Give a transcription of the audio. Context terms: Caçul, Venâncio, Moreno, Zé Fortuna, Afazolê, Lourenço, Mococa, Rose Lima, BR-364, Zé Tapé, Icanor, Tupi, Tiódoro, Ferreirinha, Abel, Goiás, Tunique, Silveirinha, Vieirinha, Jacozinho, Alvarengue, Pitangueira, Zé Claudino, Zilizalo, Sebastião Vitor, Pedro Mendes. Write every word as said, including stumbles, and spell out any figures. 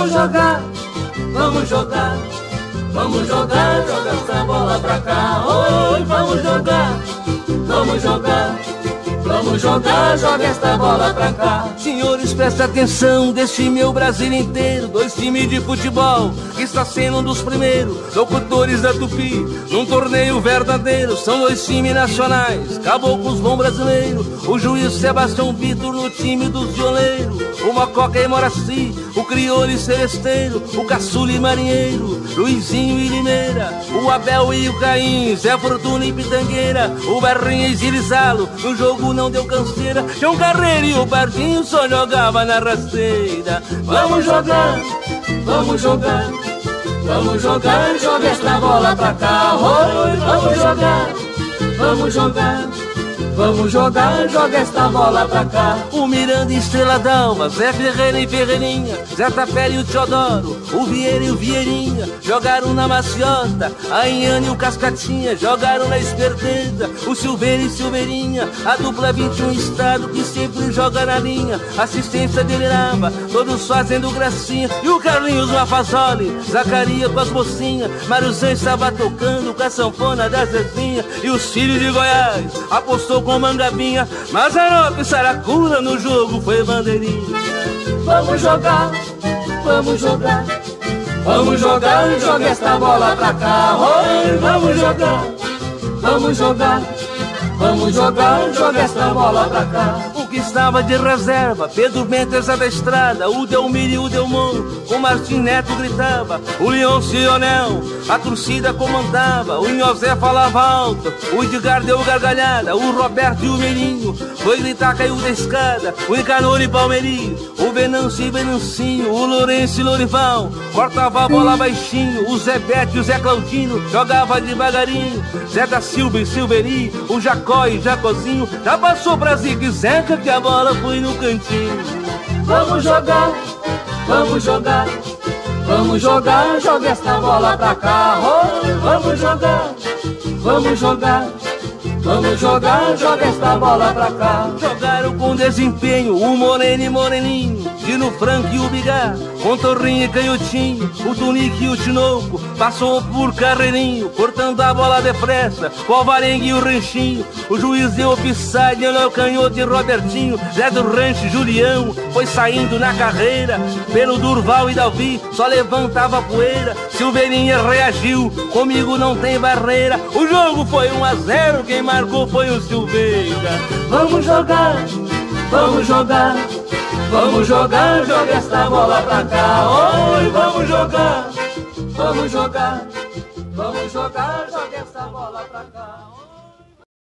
Vamos jogar, vamos jogar, vamos jogar, joga essa bola pra cá. Oi, vamos jogar, vamos jogar, vamos jogar, joga esta bola pra cá. Senhores, presta atenção, deste meu Brasil inteiro, dois times de futebol que está sendo um dos primeiros locutores da Tupi, num torneio verdadeiro. São dois times nacionais, caboclos bom brasileiro. O juiz Sebastião Vitor no time dos violeiros, o Mococa e Moraci, o Crioulo Celesteiro, o Caçul e Marinheiro, Luizinho e Limeira, o Abel e o Caim, Zé Fortuna e Pitangueira, o Barrinha e Zilizalo, no jogo não deu canseira, João Carreiro e o Barquinho só jogava na rasteira. Vamos jogar, vamos jogar, vamos jogar, joga esta bola pra cá. Oi, vamos jogar, vamos jogar, vamos jogar, joga esta bola pra cá. O Miranda e Steladão, Zé Ferreira e Ferreirinha, Zé Tapé e o Tiódoro, o Vieira e o Vieirinha, jogaram na maciota. A Iná e o Cascatinha jogaram na esperteza. O Silveira e Silveirinha, a dupla vinte e um estado que sempre joga na linha. Assistência delirava, todos fazendo gracinha. E o Carlinhos, o Afazolê, Zacarias com as mocinhas, Zé estava tocando com a sanfona da Zezinha. E os filhos de Goiás apostou com com mangabinha, mas a e saracura no jogo foi bandeirinha. Vamos jogar, vamos jogar, vamos jogar, joga esta bola pra cá. Oi, vamos jogar, vamos jogar, vamos jogar, joga esta bola pra cá. O que estava de reserva, Pedro Mendes adestrada, o Delmiro e o Delmão, o Martim Neto gritava, o Leão Sionel, a torcida comandava, o Inhozé falava alto, o Edgar deu gargalhada, o Roberto e o Meirinho, foi gritar, caiu da escada, o Icanor e Palmeirinho, o Venâncio e Venancinho, o Lourenço e Lorival, cortava a bola baixinho, o Zé Bete e o Zé Claudino, jogava devagarinho, Zé da Silva e Silveri, o Jacó e Jacozinho, já passou pra zigue-zague que a bola foi no cantinho. Vamos jogar, vamos jogar, vamos jogar, joga esta bola pra cá. Oi, vamos jogar, vamos jogar, vamos jogar, joga esta bola pra cá. Jogaram com desempenho o Moreno e Moreninho, Dino Franco e o Bigar, Contorrinho e Canhotinho, o Tunique e o Tinoco, passou por Carreirinho, cortando a bola depressa, com o Alvarengue e o Ranchinho, o Juiz deu offside, Leonel Canhoto e Robertinho, Zé do Rancho e Julião, foi saindo na carreira, pelo Durval e Davi, só levantava a poeira, Silveirinha reagiu, comigo não tem barreira, o jogo foi um a zero, quem marcou foi o Silveira. Vamos jogar, vamos jogar, vamos jogar, joga esta bola pra cá. Oi, vamos jogar, vamos jogar, vamos jogar, joga esta bola pra cá.